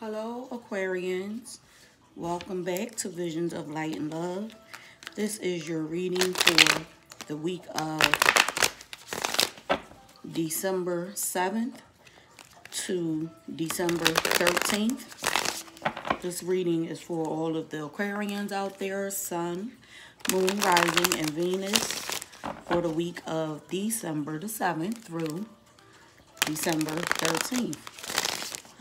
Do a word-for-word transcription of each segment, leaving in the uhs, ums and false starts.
Hello, Aquarians. Welcome back to Visions of Light and Love. This is your reading for the week of December seventh to December thirteenth. This reading is for all of the Aquarians out there, Sun, Moon, Rising, and Venus, for the week of December the seventh through December thirteenth.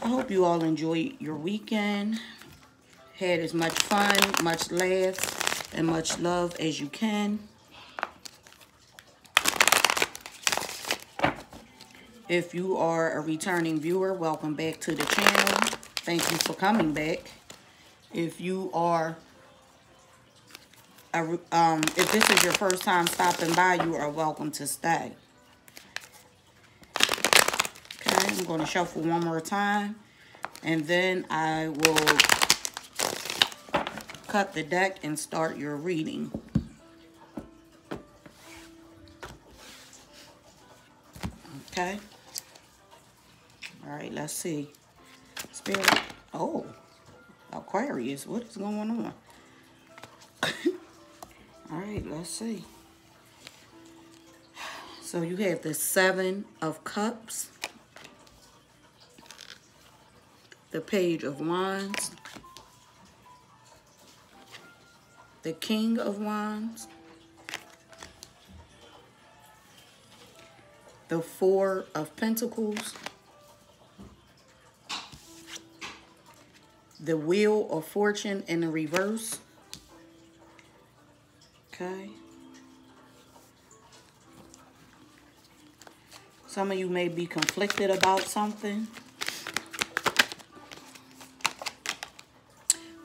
I hope you all enjoyed your weekend, had as much fun, much laughs, and much love as you can. If you are a returning viewer, welcome back to the channel. Thank you for coming back. If you are a, um, if this is your first time stopping by, you are welcome to stay. I'm going to shuffle one more time, and then I will cut the deck and start your reading. Okay. All right, let's see. Spirit. Oh, Aquarius, what is going on? All right, let's see. So you have the Seven of Cups, the Page of Wands, the King of Wands, the Four of Pentacles, the Wheel of Fortune in the reverse. Okay. Some of you may be conflicted about something.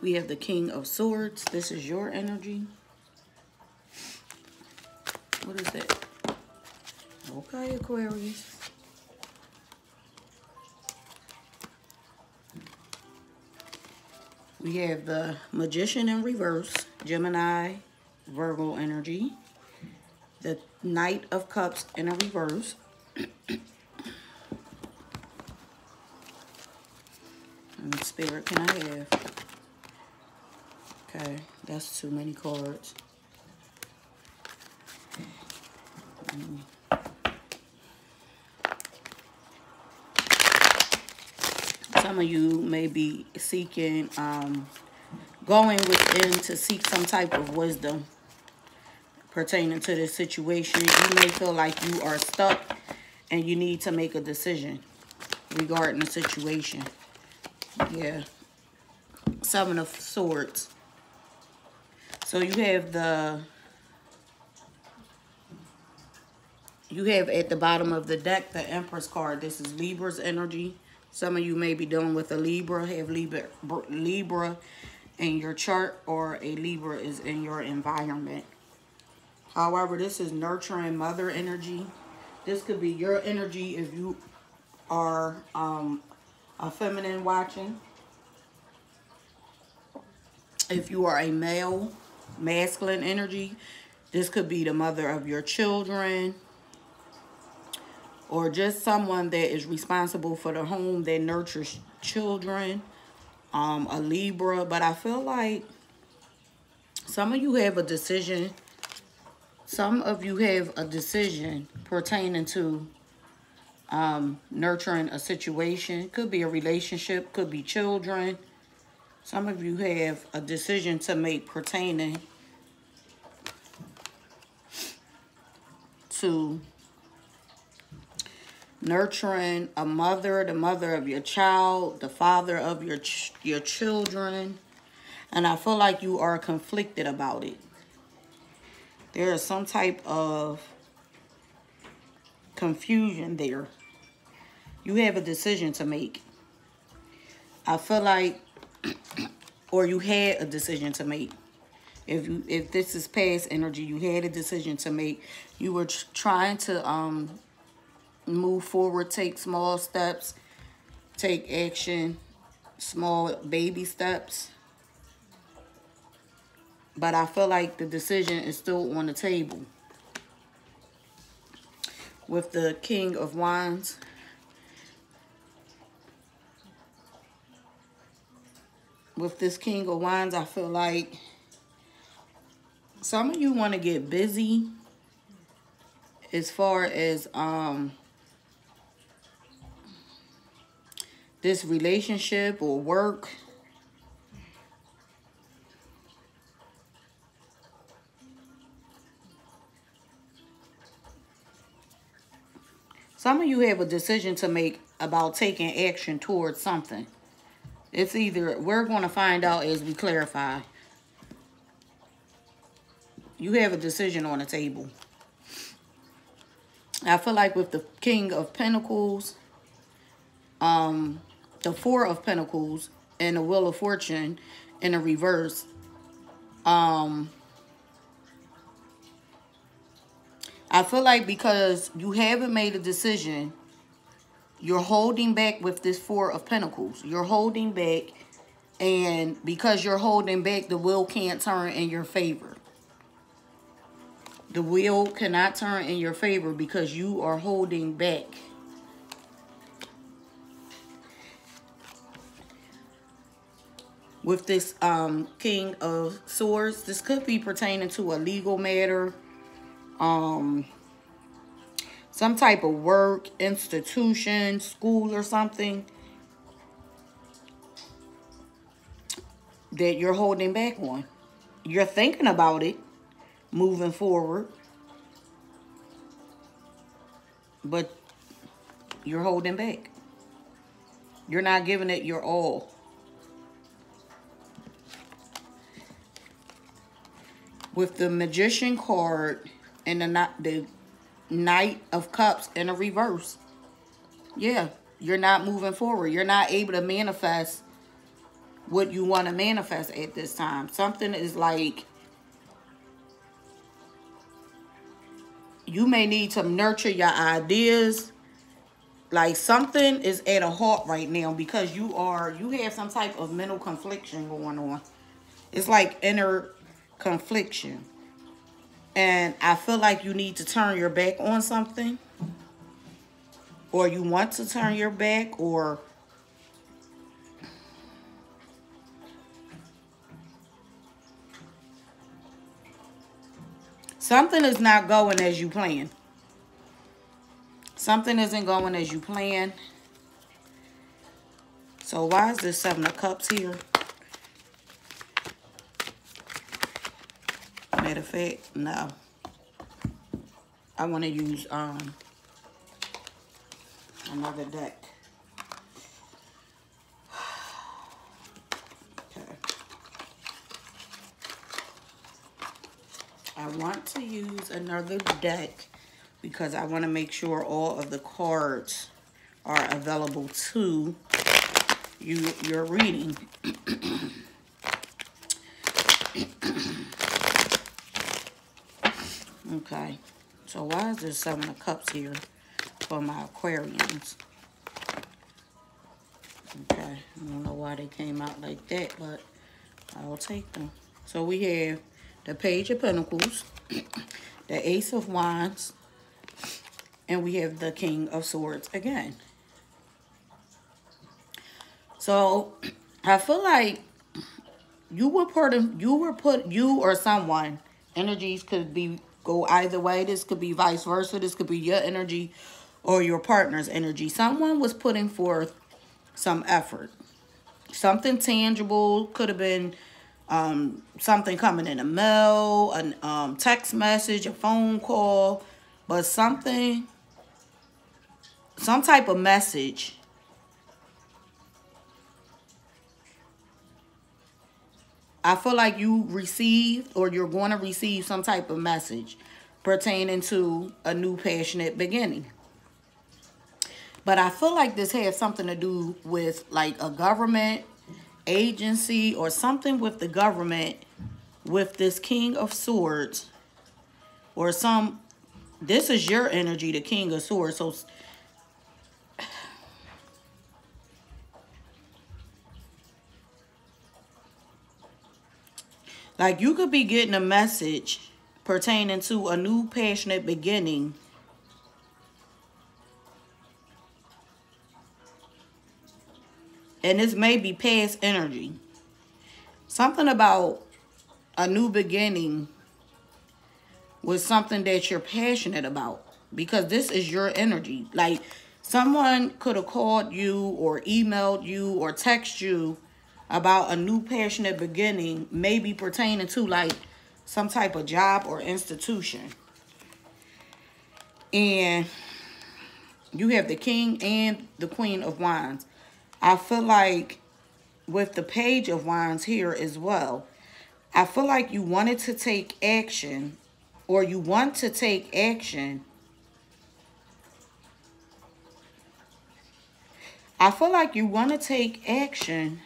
We have the King of Swords. This is your energy. What is that? Okay, Aquarius. We have the Magician in reverse, Gemini, Virgo energy. The Knight of Cups in a reverse. And Spirit, can I have? Okay, that's too many cards. Mm. Some of you may be seeking, um, going within to seek some type of wisdom pertaining to this situation. You may feel like you are stuck and you need to make a decision regarding the situation. Yeah. Seven of Swords. So you have the, you have at the bottom of the deck, the Empress card. This is Libra's energy. Some of you may be dealing with a Libra, have Libra, Libra in your chart, or a Libra is in your environment. However, this is nurturing mother energy. This could be your energy if you are um, a feminine watching. If you are a male, masculine energy, this could be the mother of your children, or just someone that is responsible for the home that nurtures children, um a Libra. But I feel like some of you have a decision some of you have a decision pertaining to um nurturing a situation. Could be a relationship, could be children. Some of you have a decision to make pertaining to nurturing a mother, the mother of your child, the father of your, ch your children. And I feel like you are conflicted about it. There is some type of confusion there. You have a decision to make. I feel like, or you had a decision to make. If you, if this is past energy, you had a decision to make. You were tr trying to um, move forward, take small steps, take action, small baby steps. But I feel like the decision is still on the table. With the King of Wands, with this King of Wands, I feel like some of you want to get busy as far as um, this relationship or work. Some of you have a decision to make about taking action towards something. It's either, we're going to find out as we clarify. You have a decision on the table. I feel like with the King of Pentacles, um, the Four of Pentacles, and the Wheel of Fortune in the reverse, um... I feel like because you haven't made a decision, you're holding back with this Four of Pentacles. You're holding back, and because you're holding back, the wheel can't turn in your favor. The wheel cannot turn in your favor because you are holding back. With this um, King of Swords, this could be pertaining to a legal matter. Um, some type of work, institution, school or something that you're holding back on. You're thinking about it moving forward, but you're holding back. You're not giving it your all. With the Magician card, and the, the Knight of Cups in a reverse. Yeah, you're not moving forward. You're not able to manifest what you want to manifest at this time. Something is like, you may need to nurture your ideas. Like something is at a halt right now because you are, you have some type of mental confliction going on. It's like inner confliction. And I feel like you need to turn your back on something, or you want to turn your back, or something is not going as you plan. Something isn't going as you plan. So why is this Seven of Cups here? Matter of fact, no. I want to use um another deck. Okay. I want to use another deck because I want to make sure all of the cards are available to you your reading. Okay, so why is there Seven of Cups here for my Aquarians? Okay, I don't know why they came out like that, but I'll take them. So we have the Page of Pentacles, the Ace of Wands, and we have the King of Swords again. So I feel like you were part of, you were put, you or someone, energies could be, go either way. This could be vice versa. This could be your energy or your partner's energy. Someone was putting forth some effort. Something tangible. Could have been um, something coming in the mail, a um, text message, a phone call. But something, some type of message I feel like you received, or you're going to receive some type of message pertaining to a new passionate beginning. But I feel like this has something to do with like a government agency or something with the government with this King of Swords, or some, this is your energy, the King of Swords. So like you could be getting a message pertaining to a new passionate beginning. And this may be past energy. Something about a new beginning with something that you're passionate about, because this is your energy. Like, someone could have called you or emailed you or texted you about a new passionate beginning, maybe pertaining to like some type of job or institution. And you have the King and the Queen of Wands. I feel like with the Page of Wands here as well, I feel like you wanted to take action, or you want to take action. I feel like you want to take action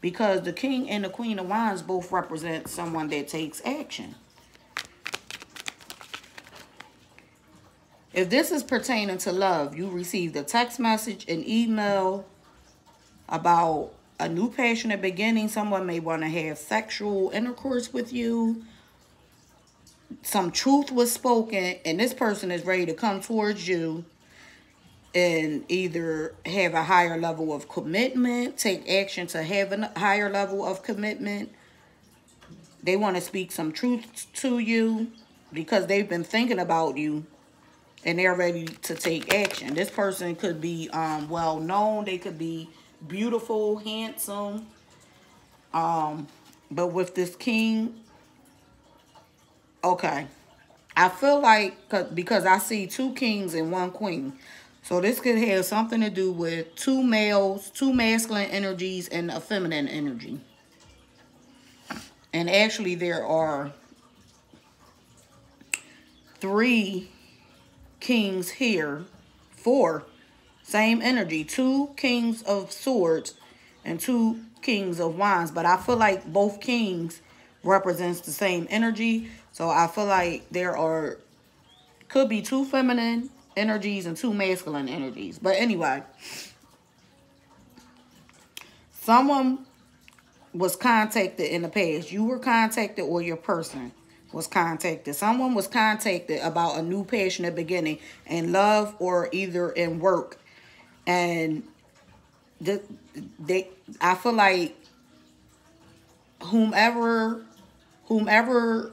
because the King and the Queen of Wands both represent someone that takes action. If this is pertaining to love, you received a text message, an email about a new passionate beginning. Someone may want to have sexual intercourse with you. Some truth was spoken, and this person is ready to come towards you and either have a higher level of commitment, take action to have a higher level of commitment. They want to speak some truth to you because they've been thinking about you and they're ready to take action. This person could be um, well-known. They could be beautiful, handsome. Um, but with this King, okay. I feel like, cause, because I see two kings and one queen. So this could have something to do with two males, two masculine energies, and a feminine energy. And actually there are three kings here, four, same energy, two kings of swords and two kings of wands. But I feel like both kings represents the same energy. So I feel like there are, could be two feminine energies and two masculine energies. But anyway, someone was contacted in the past. You were contacted, or your person was contacted. Someone was contacted about a new passionate beginning in love or either in work. And the, they, I feel like whomever, whomever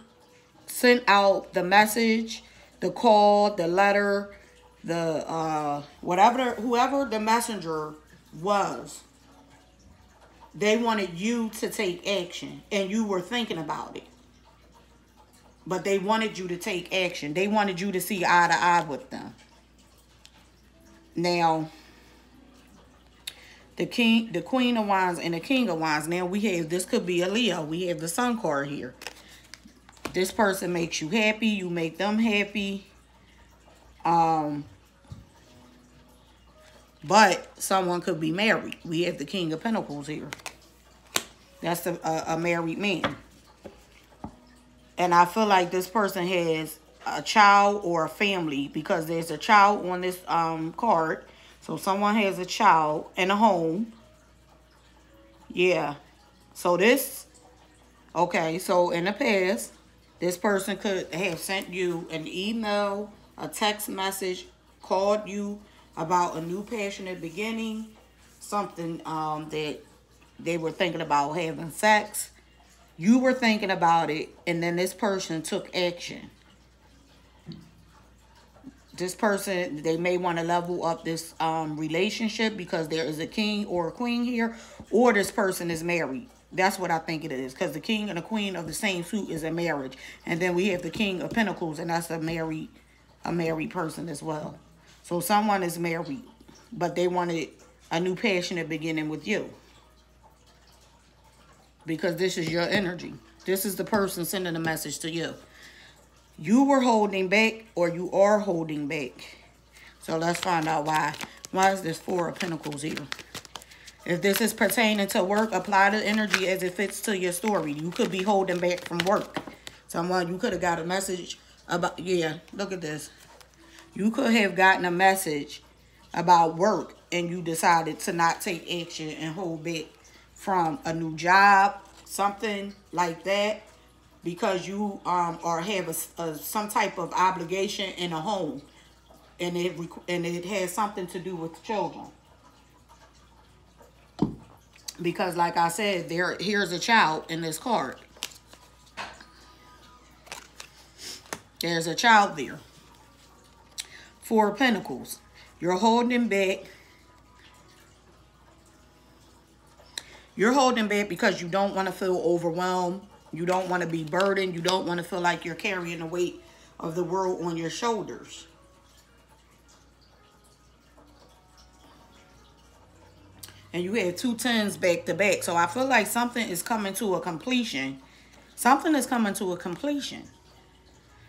sent out the message, the call, the letter, the uh whatever, whoever the messenger was, they wanted you to take action, and you were thinking about it, but they wanted you to take action. They wanted you to see eye to eye with them. Now the king, the Queen of Wands and the King of Wands. Now we have, this could be a Leo. We have the Sun card here. This person makes you happy, you make them happy. Um, but someone could be married. We have the King of Pentacles here. That's a, a, a married man. And I feel like this person has a child or a family, because there's a child on this um, card. So someone has a child and a home. Yeah. So this, okay, so in the past, this person could have sent you an email, a text message, called you about a new passionate beginning, something um, that they were thinking about having sex. You were thinking about it, and then this person took action. This person, they may want to level up this um, relationship because there is a king or a queen here, or this person is married. That's what I think it is, because the king and the queen of the same suit is a marriage. And then we have the King of Pentacles, and that's a married a married person as well. So someone is married, but they wanted a new passionate beginning with you, because this is your energy. This is the person sending a message to you. You were holding back, or you are holding back. So let's find out why. Why is this Four of Pentacles here? If this is pertaining to work, apply the energy as it fits to your story. You could be holding back from work. Someone, you could have got a message about, yeah, look at this. You could have gotten a message about work, and you decided to not take action and hold back from a new job, something like that, because you um, or have a, a, some type of obligation in a home, and it, and it has something to do with children. Because like I said, there here's a child in this card. There's a child there. Four of Pentacles. You're holding back. You're holding back because you don't want to feel overwhelmed. You don't want to be burdened. You don't want to feel like you're carrying the weight of the world on your shoulders. And you have two tens back to back. So I feel like something is coming to a completion. Something is coming to a completion.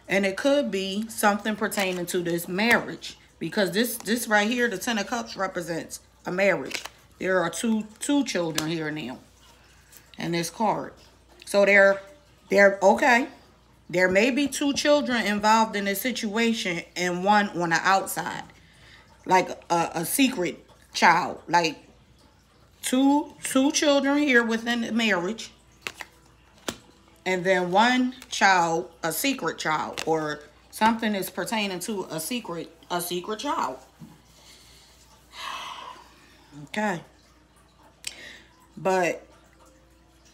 And it could be something pertaining to this marriage. Because this, this right here, the Ten of Cups, represents a marriage. There are two two children here now in this card. So they're, they're okay. There may be two children involved in this situation and one on the outside. Like a, a secret child. Like two, two children here within the marriage. And then one child, a secret child, or something is pertaining to a secret, a secret child. Okay. But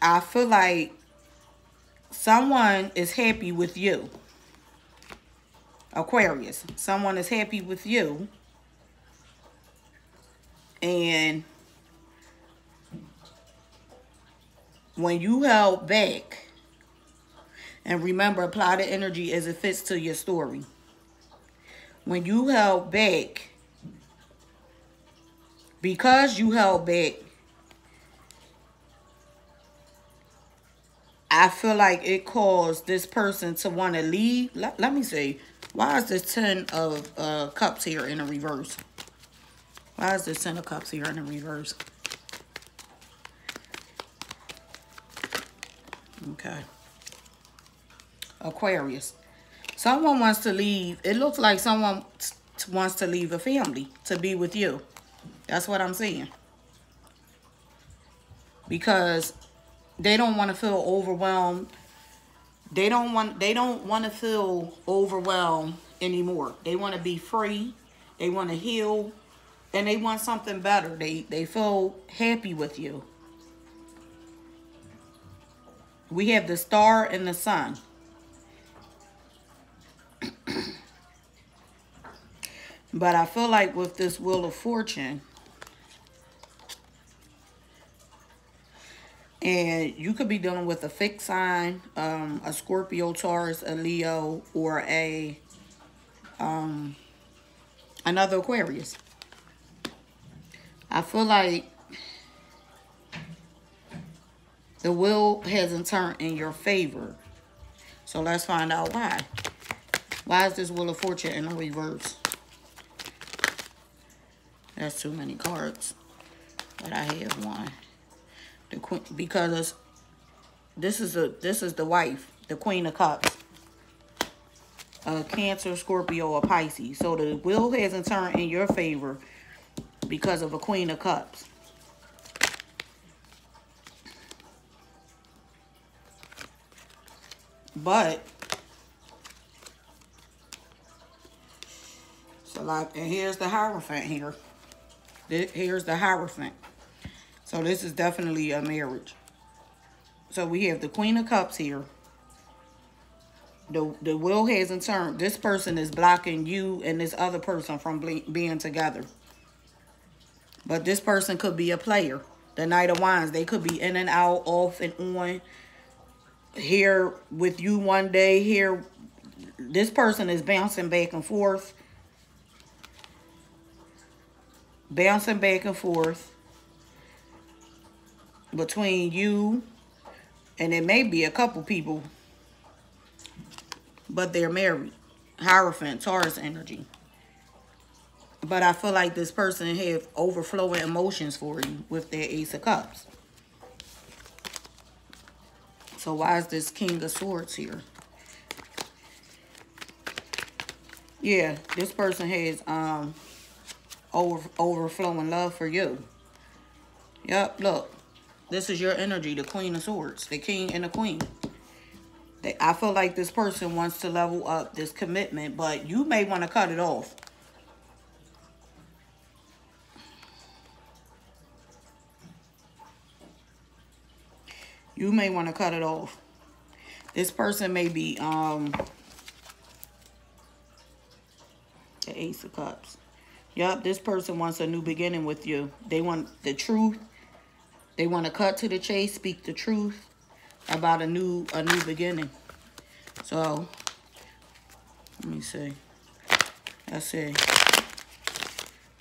I feel like someone is happy with you. Aquarius. Someone is happy with you. And when you held back, and remember, apply the energy as it fits to your story. When you held back, because you held back, I feel like it caused this person to want to leave. Let, let me see. Why is this Ten of uh, Cups here in the reverse? Why is this Ten of Cups here in the reverse? Okay. Aquarius. Someone wants to leave. It looks like someone wants to leave a family to be with you. That's what I'm seeing. Because they don't want to feel overwhelmed. They don't want they don't want to feel overwhelmed anymore. They want to be free. They want to heal. And they want something better. They they feel happy with you. We have the Star and the Sun. But I feel like with this Wheel of Fortune, and you could be dealing with a fixed sign, um, a Scorpio, Taurus, a Leo, or a um, another Aquarius. I feel like the wheel hasn't turned in your favor. So let's find out why. Why is this Wheel of Fortune in the reverse? That's too many cards, but I have one. The queen, because this is a this is the wife, the Queen of Cups, a Cancer, Scorpio, or Pisces. So the wheel hasn't turned in your favor because of a Queen of Cups. But so like, and here's the Hierophant here. Here's the Hierophant. So this is definitely a marriage. So we have the Queen of Cups here. The, the wheel hasn't turned. This person is blocking you and this other person from being together. But this person could be a player. The Knight of Wands. They could be in and out, off and on. Here with you one day. Here, this person is bouncing back and forth. Bouncing back and forth between you, and it may be a couple people, but they're married. Hierophant, Taurus energy. But I feel like this person have overflowing emotions for you with their Ace of Cups. So why is this King of Swords here? Yeah, this person has um. Over, overflowing love for you. Yep, look. This is your energy, the Queen of Swords, the King and the Queen. They, I feel like this person wants to level up this commitment, but you may want to cut it off. you may want to cut it off. This person may be um, the Ace of Cups. Yup, this person wants a new beginning with you. They want the truth. They want to cut to the chase, speak the truth about a new a new beginning. So, let me see. Let's see.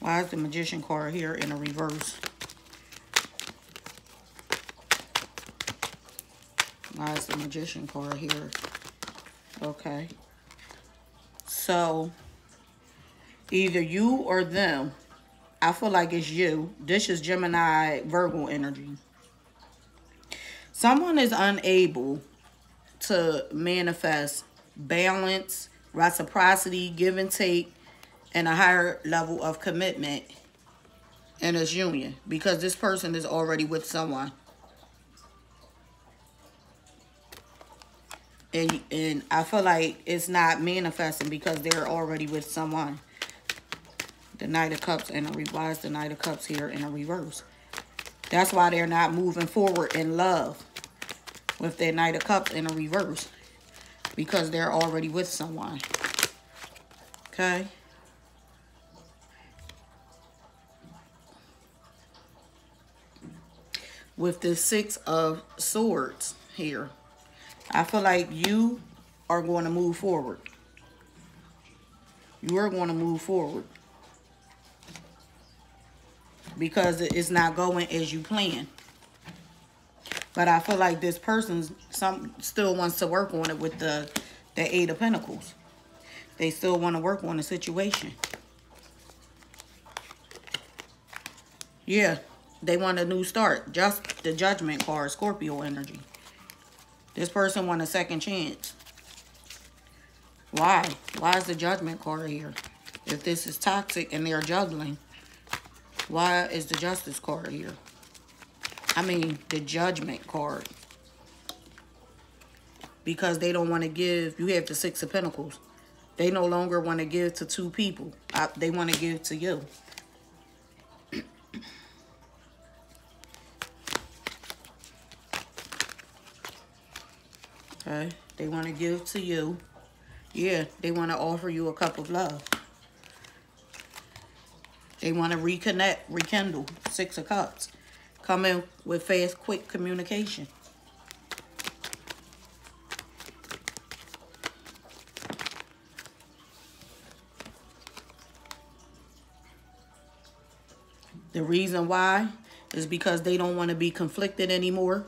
Why is the Magician card here in a reverse? Why is the Magician card here? Okay. So, either you or them. I feel like it's you. This is Gemini, Virgo energy. Someone is unable to manifest balance, reciprocity, give and take, and a higher level of commitment in this union, because this person is already with someone. And, and I feel like it's not manifesting because they're already with someone. The Knight of Cups and a reverse. The Knight of Cups here in a reverse. That's why they're not moving forward in love with their Knight of Cups in a reverse, because they're already with someone. Okay. With the Six of Swords here, I feel like you are going to move forward. You are going to move forward because it's not going as you plan. But I feel like this person some still wants to work on it with the, the Eight of Pentacles. They still want to work on the situation. Yeah. They want a new start. Just the Judgment card, Scorpio energy. This person wants a second chance. Why? Why is the Judgment card here? If this is toxic and they're juggling, why is the Justice card here? I mean, the Judgment card. Because they don't want to give. You have the Six of Pentacles. They no longer want to give to two people. I, they want to give to you. Okay. They want to give to you. Yeah, they want to offer you a cup of love. They want to reconnect, rekindle. Six of Cups. Come in with fast, quick communication. The reason why is because they don't want to be conflicted anymore.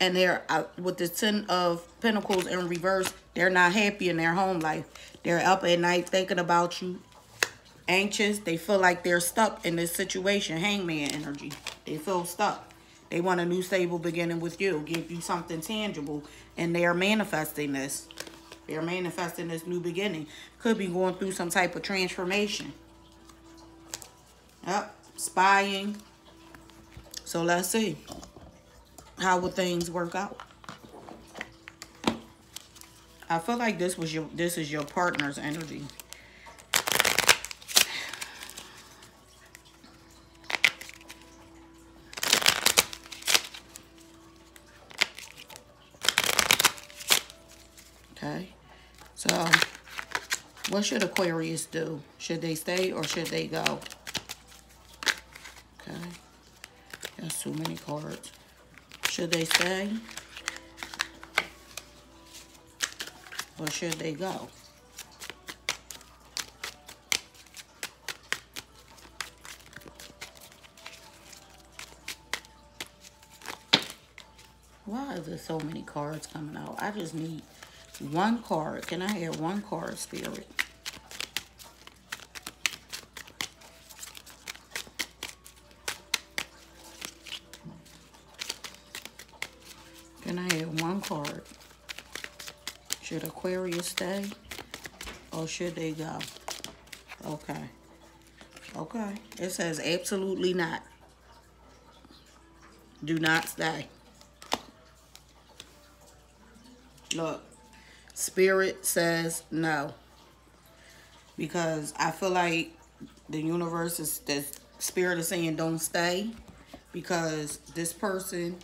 And they're uh, with the Ten of Pentacles in reverse, they're not happy in their home life. They're up at night thinking about you, anxious. They feel like they're stuck in this situation. Hangman energy. They feel stuck. They want a new stable beginning with you. Give you something tangible. And they are manifesting this. They're manifesting this new beginning. Could be going through some type of transformation. Yep. Spying. So let's see. How will things work out? I feel like this was your this is your partner's energy. Okay. So what should Aquarius do? Should they stay or should they go? Okay. That's too many cards. Should they stay? Or should they go? Why is there so many cards coming out? I just need one card. Can I have one card, Spirit? Can I have one card? Should Aquarius stay or should they go? Okay. Okay. It says absolutely not. Do not stay. Look, Spirit says no. Because I feel like the universe is, the Spirit is saying don't stay. because this person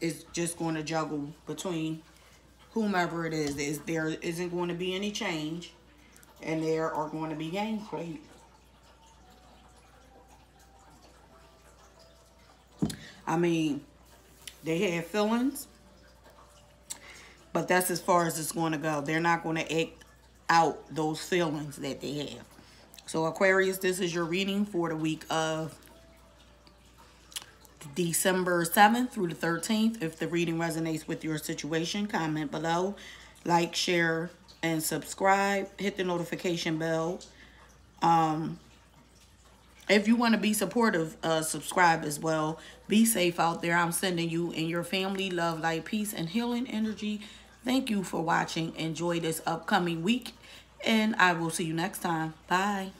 is just going to juggle between whomever it is. Is there isn't going to be any change, and there are going to be game played. I mean, they have feelings, but that's as far as it's going to go. They're not going to act out those feelings that they have. So Aquarius, this is your reading for the week of December seventh through the thirteenth. If the reading resonates with your situation, comment below, like, share, and subscribe. Hit the notification bell. Um, if you want to be supportive, uh, subscribe as well. Be safe out there. I'm sending you and your family love, light, peace, and healing energy. Thank you for watching. Enjoy this upcoming week, and I will see you next time. Bye.